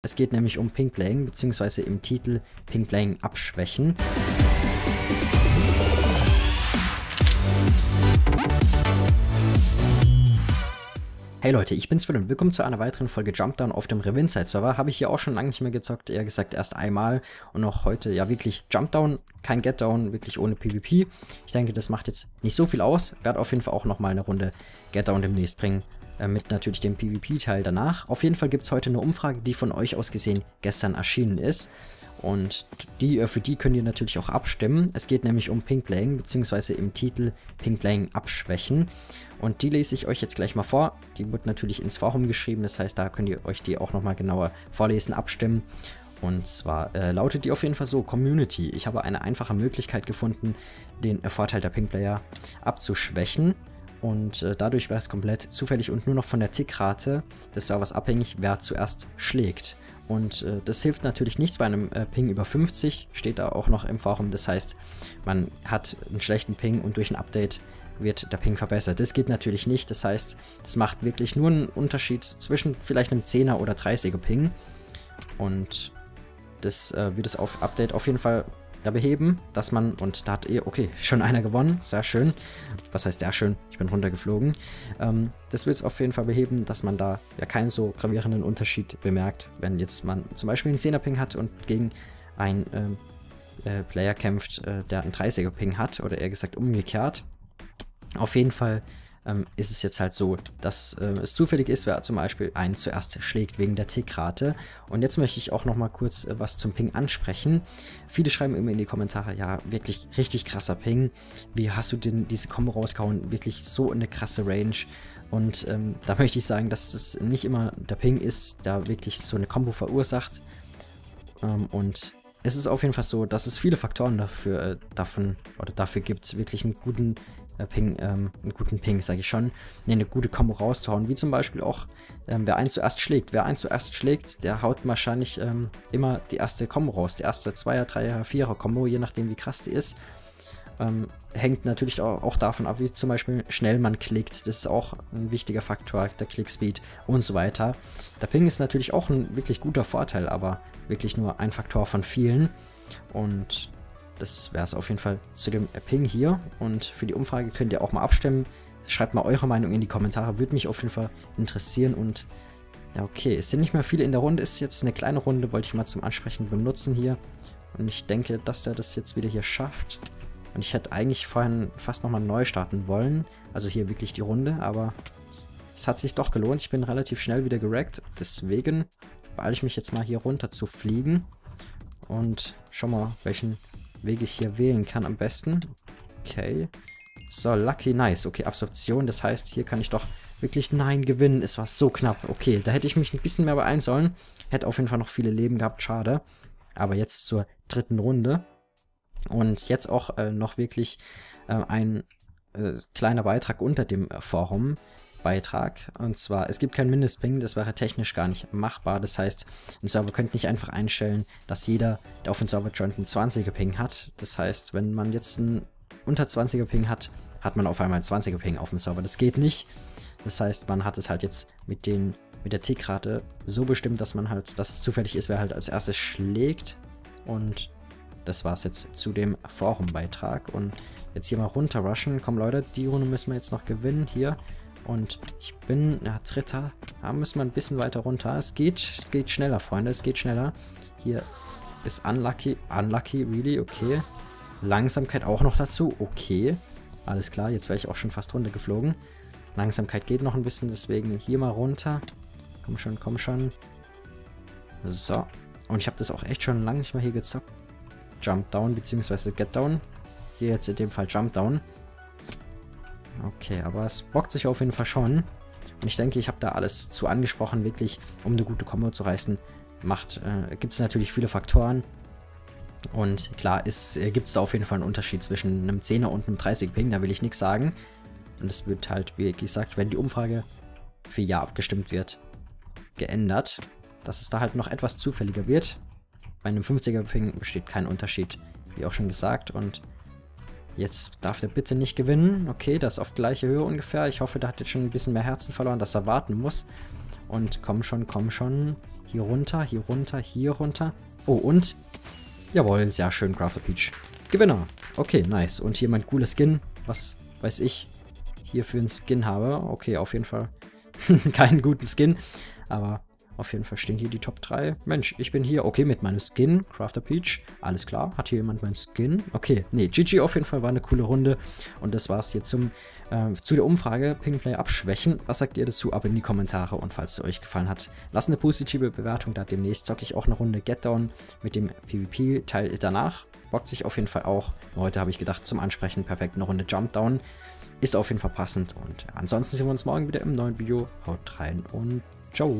Es geht nämlich um Ping-Playing, beziehungsweise im Titel Ping-Playing abschwächen. Hey Leute, ich bin's Phil und willkommen zu einer weiteren Folge Jumpdown auf dem Revinside-Server. Habe ich hier auch schon lange nicht mehr gezockt, eher gesagt erst einmal. Und auch heute, ja wirklich Jumpdown, kein Getdown, wirklich ohne PvP. Ich denke, das macht jetzt nicht so viel aus. Werde auf jeden Fall auch nochmal eine Runde Getdown demnächst bringen, mit natürlich dem PvP-Teil danach. Auf jeden Fall gibt es heute eine Umfrage, die von euch aus gesehen gestern erschienen ist. Und für die könnt ihr natürlich auch abstimmen. Es geht nämlich um Ping-Playing, beziehungsweise im Titel Ping-Playing abschwächen. Und die lese ich euch jetzt gleich mal vor. Die wird natürlich ins Forum geschrieben, das heißt, da könnt ihr euch die auch nochmal genauer vorlesen, abstimmen. Und zwar lautet die auf jeden Fall so: Community. Ich habe eine einfache Möglichkeit gefunden, den Vorteil der Ping-Player abzuschwächen. Und dadurch wäre es komplett zufällig und nur noch von der Tickrate des Servers abhängig, wer zuerst schlägt. Und das hilft natürlich nichts bei einem Ping über 50, steht da auch noch im Forum. Das heißt, man hat einen schlechten Ping und durch ein Update wird der Ping verbessert. Das geht natürlich nicht, das heißt, das macht wirklich nur einen Unterschied zwischen vielleicht einem 10er oder 30er Ping. Und das wird es auf Update auf jeden Fall beheben, dass man, und da hat okay, schon einer gewonnen, sehr schön. Was heißt sehr schön? Ich bin runtergeflogen. Das will es auf jeden Fall beheben, dass man da ja keinen so gravierenden Unterschied bemerkt, wenn jetzt man zum Beispiel einen 10er Ping hat und gegen einen Player kämpft, der einen 30er Ping hat, oder eher gesagt umgekehrt. Auf jeden Fall ist es jetzt halt so, dass es zufällig ist, wer zum Beispiel einen zuerst schlägt wegen der Tickrate. Und jetzt möchte ich auch nochmal kurz was zum Ping ansprechen. Viele schreiben immer in die Kommentare, ja, wirklich richtig krasser Ping. Wie hast du denn diese Combo rausgehauen? Wirklich so eine krasse Range. Und da möchte ich sagen, dass es nicht immer der Ping ist, der wirklich so eine Combo verursacht. Und es ist auf jeden Fall so, dass es viele Faktoren dafür, dafür gibt, wirklich einen guten Ping, eine gute Combo rauszuhauen, wie zum Beispiel auch, wer einen zuerst schlägt. Wer einen zuerst schlägt, der haut wahrscheinlich immer die erste Combo raus, die erste 2er, 3er, 4er Combo, je nachdem wie krass die ist. Hängt natürlich auch davon ab, wie zum Beispiel schnell man klickt, das ist auch ein wichtiger Faktor, der Click-Speed und so weiter. Der Ping ist natürlich auch ein wirklich guter Vorteil, aber wirklich nur ein Faktor von vielen. Und das wäre es auf jeden Fall zu dem Ping hier. Und für die Umfrage könnt ihr auch mal abstimmen. Schreibt mal eure Meinung in die Kommentare, würde mich auf jeden Fall interessieren. Und ja, okay, es sind nicht mehr viele in der Runde, ist jetzt eine kleine Runde, wollte ich mal zum Ansprechen benutzen hier. Und ich denke, dass der das jetzt wieder hier schafft. Und ich hätte eigentlich vorhin fast nochmal neu starten wollen. Also hier wirklich die Runde, aber es hat sich doch gelohnt. Ich bin relativ schnell wieder gerackt, deswegen beeile ich mich jetzt mal hier runter zu fliegen. Und schau mal, welchen Weg ich hier wählen kann am besten. Okay. So, lucky, nice. Okay, Absorption. Das heißt, hier kann ich doch wirklich nein gewinnen. Es war so knapp. Okay, da hätte ich mich ein bisschen mehr beeilen sollen. Hätte auf jeden Fall noch viele Leben gehabt. Schade. Aber jetzt zur dritten Runde. Und jetzt auch noch wirklich ein kleiner Beitrag unter dem Forum. Beitrag. Und zwar, es gibt kein Mindestping, das wäre technisch gar nicht machbar. Das heißt, ein Server könnte nicht einfach einstellen, dass jeder, der auf den Server joint, einen 20er Ping hat. Das heißt, wenn man jetzt einen unter 20er Ping hat, hat man auf einmal einen 20er Ping auf dem Server. Das geht nicht. Das heißt, man hat es halt jetzt mit der Tickrate so bestimmt, dass man halt, dass es zufällig ist, wer halt als erstes schlägt. Und das war es jetzt zu dem Forum-Beitrag. Und jetzt hier mal runter rushen. Komm Leute, die Runde müssen wir jetzt noch gewinnen hier. Und ich bin, ja, Dritter. Da müssen wir ein bisschen weiter runter. Es geht schneller, Freunde. Es geht schneller. Hier ist unlucky. Unlucky, really? Okay. Langsamkeit auch noch dazu. Okay. Alles klar. Jetzt wäre ich auch schon fast runtergeflogen. Langsamkeit geht noch ein bisschen. Deswegen hier mal runter. Komm schon, komm schon. So. Und ich habe das auch echt schon lange nicht mehr hier gezockt. Jumpdown bzw. Getdown. Hier jetzt in dem Fall Jumpdown. Okay, aber es bockt sich auf jeden Fall schon. Und ich denke, ich habe da alles zu angesprochen, wirklich, um eine gute Combo zu reißen. Gibt es natürlich viele Faktoren. Und klar, gibt es da auf jeden Fall einen Unterschied zwischen einem 10er und einem 30er Ping, da will ich nichts sagen. Und es wird halt, wie gesagt, wenn die Umfrage für Ja abgestimmt wird, geändert. Dass es da halt noch etwas zufälliger wird. Bei einem 50er Ping besteht kein Unterschied, wie auch schon gesagt. Und jetzt darf der bitte nicht gewinnen. Okay, das ist auf gleiche Höhe ungefähr. Ich hoffe, der hat jetzt schon ein bisschen mehr Herzen verloren, dass er warten muss. Und komm schon. Hier runter, hier runter, hier runter. Oh, und? Jawohl, sehr schön, Crafted Peach. Gewinner. Okay, nice. Und hier mein cooler Skin. Was weiß ich hier für einen Skin habe. Okay, auf jeden Fall keinen guten Skin. Aber auf jeden Fall stehen hier die Top 3. Mensch, ich bin hier. Okay, mit meinem Skin. Crafted Peach. Alles klar. Hat hier jemand meinen Skin? Okay, nee. GG auf jeden Fall, war eine coole Runde. Und das war's hier zu der Umfrage. Pingplayer abschwächen. Was sagt ihr dazu? Ab in die Kommentare. Und falls es euch gefallen hat, lasst eine positive Bewertung da. Demnächst zocke ich auch eine Runde Getdown mit dem PvP-Teil danach. Bockt sich auf jeden Fall auch. Heute habe ich gedacht, zum Ansprechen perfekt eine Runde Jumpdown. Ist auf jeden Fall passend. Und ansonsten sehen wir uns morgen wieder im neuen Video. Haut rein und ciao.